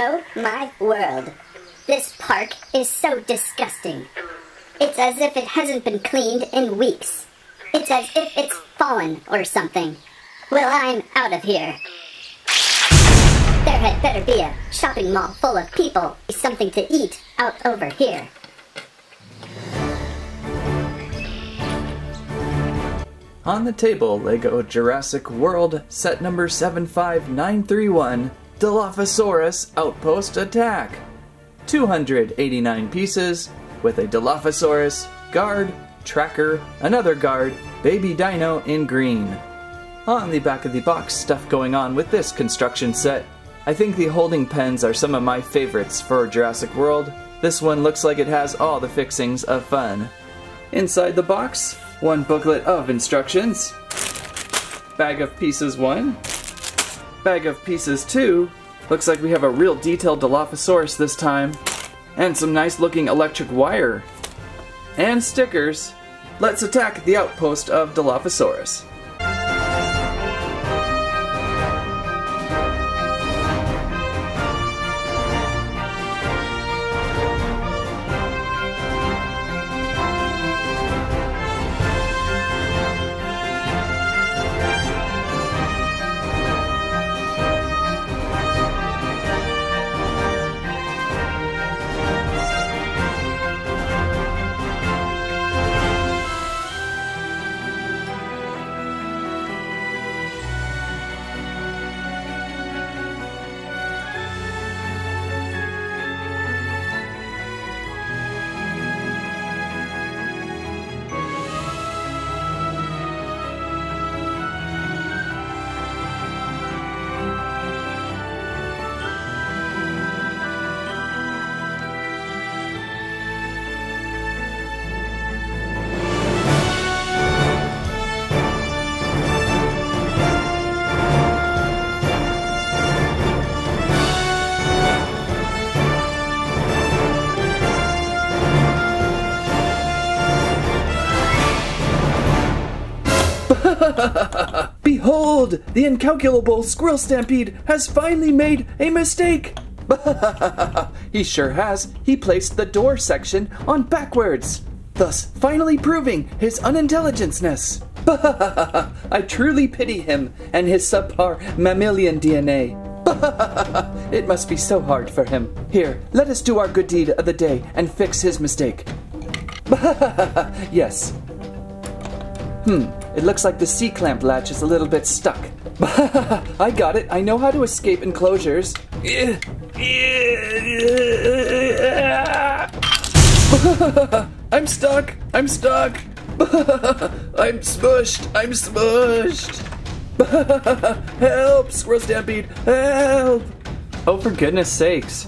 Oh my world. This park is so disgusting. It's as if it hasn't been cleaned in weeks. It's as if it's fallen or something. Well, I'm out of here. There had better be a shopping mall full of people, something to eat out over here. On the table, LEGO Jurassic World, set number 75931, Dilophosaurus Outpost Attack. 289 pieces, with a Dilophosaurus, guard, tracker, another guard, baby dino in green. On the back of the box, stuff going on with this construction set. I think the holding pens are some of my favorites for Jurassic World. This one looks like it has all the fixings of fun. Inside the box, one booklet of instructions, bag of pieces 1, bag of pieces 2, looks like we have a real detailed Dilophosaurus this time, and some nice looking electric wire, and stickers. Let's attack the outpost of Dilophosaurus. Behold! The incalculable Squirrel Stampede has finally made a mistake! He sure has. He placed the door section on backwards, thus finally proving his unintelligentness. I truly pity him and his subpar mammalian DNA. It must be so hard for him. Here, let us do our good deed of the day and fix his mistake. Yes. It looks like the C-clamp latch is a little bit stuck. I got it. I know how to escape enclosures. I'm stuck. I'm stuck. I'm smushed. I'm smushed. Help, Squirrel Stampede. Help. Oh, for goodness sakes.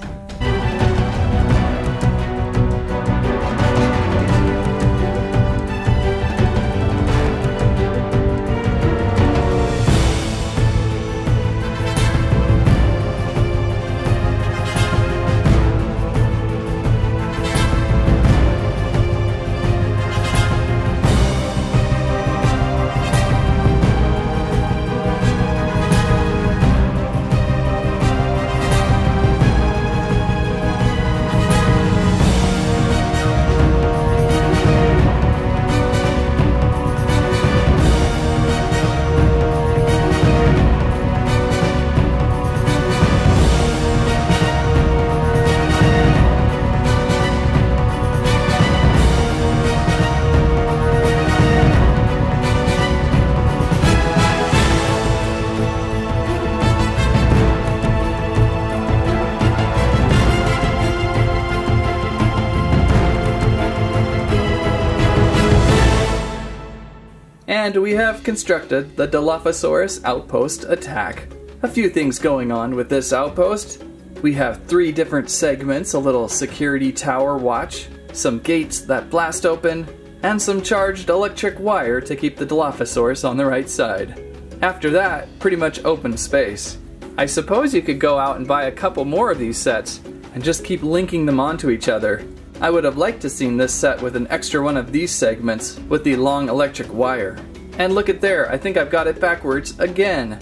And we have constructed the Dilophosaurus Outpost Attack. A few things going on with this outpost. We have 3 different segments, a little security tower watch, some gates that blast open, and some charged electric wire to keep the Dilophosaurus on the right side. After that, pretty much open space. I suppose you could go out and buy a couple more of these sets and just keep linking them onto each other. I would have liked to seen this set with an extra one of these segments with the long electric wire. And look at there, I think I've got it backwards again.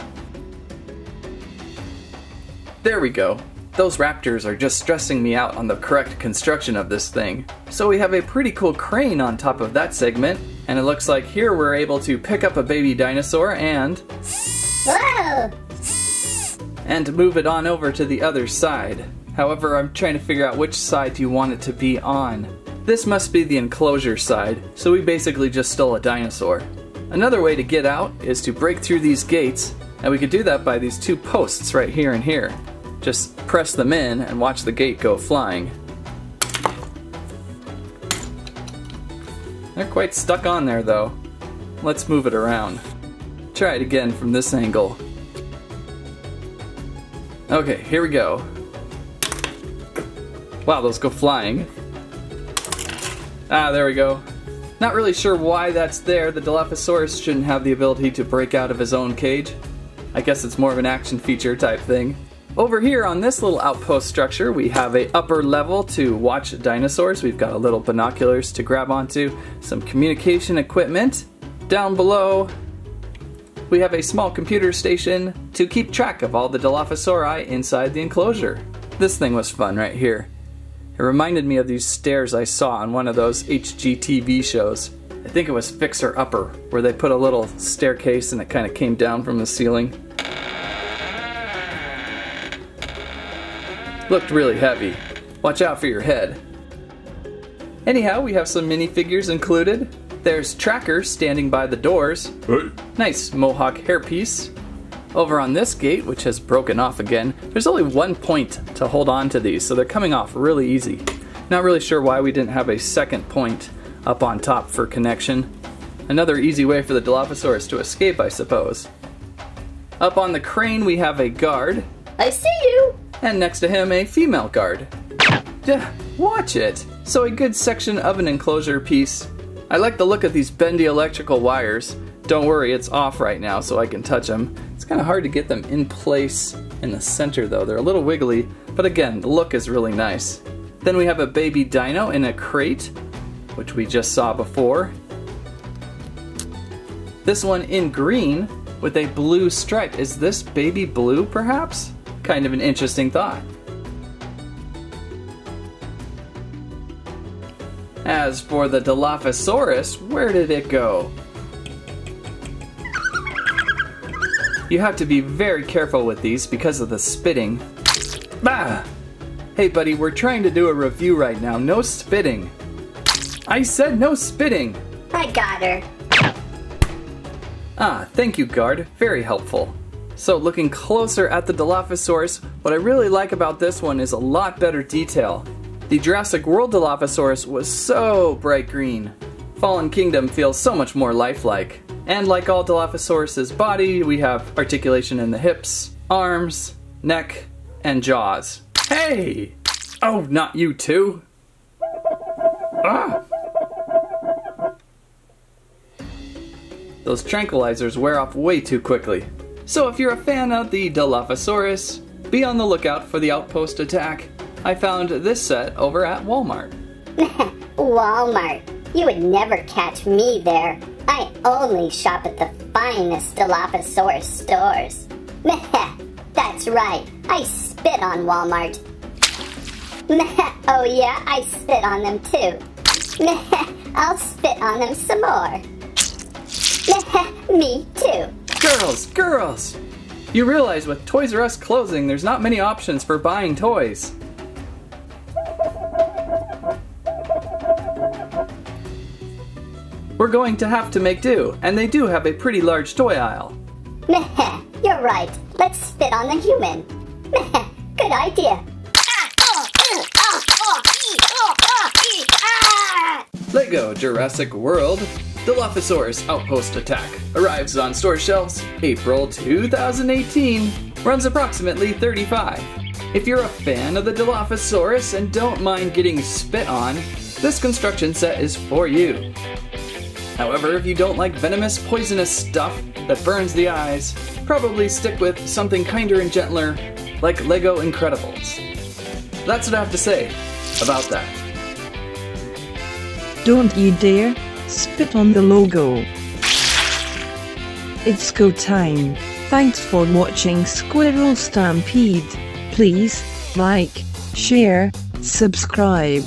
There we go. Those raptors are just stressing me out on the correct construction of this thing. So we have a pretty cool crane on top of that segment, and it looks like here we're able to pick up a baby dinosaur and... Whoa! And move it on over to the other side. However, I'm trying to figure out which side you want it to be on. This must be the enclosure side, so we basically just stole a dinosaur. Another way to get out is to break through these gates, and we could do that by these two posts right here and here. Just press them in and watch the gate go flying. They're quite stuck on there though. Let's move it around. Try it again from this angle. Okay, here we go. Wow, those go flying. Ah, there we go. Not really sure why that's there. The Dilophosaurus shouldn't have the ability to break out of his own cage. I guess it's more of an action feature type thing. Over here on this little outpost structure, we have an upper level to watch dinosaurs. We've got a little binoculars to grab onto, some communication equipment. Down below, we have a small computer station to keep track of all the Dilophosauri inside the enclosure. This thing was fun right here. It reminded me of these stairs I saw on one of those HGTV shows. I think it was Fixer Upper, where they put a little staircase and it kind of came down from the ceiling. Looked really heavy. Watch out for your head. Anyhow, we have some minifigures included. There's Tracker standing by the doors. Hey. Nice mohawk hairpiece. Over on this gate, which has broken off again, there's only one point to hold on to these, so they're coming off really easy. Not really sure why we didn't have a second point up on top for connection. Another easy way for the Dilophosaurus to escape, I suppose. Up on the crane, we have a guard. I see you! And next to him, a female guard. Watch it! So a good section of an enclosure piece. I like the look of these bendy electrical wires. Don't worry, it's off right now, so I can touch them. It's kind of hard to get them in place in the center, though. They're a little wiggly, but again, the look is really nice. Then we have a baby dino in a crate, which we just saw before. This one in green with a blue stripe. Is this baby blue, perhaps? Kind of an interesting thought. As for the Dilophosaurus, where did it go? You have to be very careful with these because of the spitting. Ah! Hey buddy, we're trying to do a review right now. No spitting. I said no spitting! I got her. Ah, thank you, guard. Very helpful. So looking closer at the Dilophosaurus, what I really like about this one is a lot better detail. The Jurassic World Dilophosaurus was so bright green. Fallen Kingdom feels so much more lifelike. And like all Dilophosaurus's body, we have articulation in the hips, arms, neck, and jaws. Hey! Oh, not you too! Ah! Those tranquilizers wear off way too quickly. So if you're a fan of the Dilophosaurus, be on the lookout for the Outpost Attack. I found this set over at Walmart. Walmart. You would never catch me there. I only shop at the finest Dilophosaurus stores. That's right. I spit on Walmart. Oh yeah, I spit on them too. I'll spit on them some more. Me too. Girls, girls! You realize with Toys R Us closing, there's not many options for buying toys. We're going to have to make do, and they do have a pretty large toy aisle. Meh, you're right. Let's spit on the human. Meh, good idea. LEGO Jurassic World Dilophosaurus Outpost Attack arrives on store shelves April 2018, runs approximately 35. If you're a fan of the Dilophosaurus and don't mind getting spit on, this construction set is for you. However, if you don't like venomous, poisonous stuff that burns the eyes, probably stick with something kinder and gentler, like LEGO Incredibles. That's what I have to say about that. Don't you dare spit on the logo. It's go time. Thanks for watching Squirrel Stampede. Please Like, share, subscribe.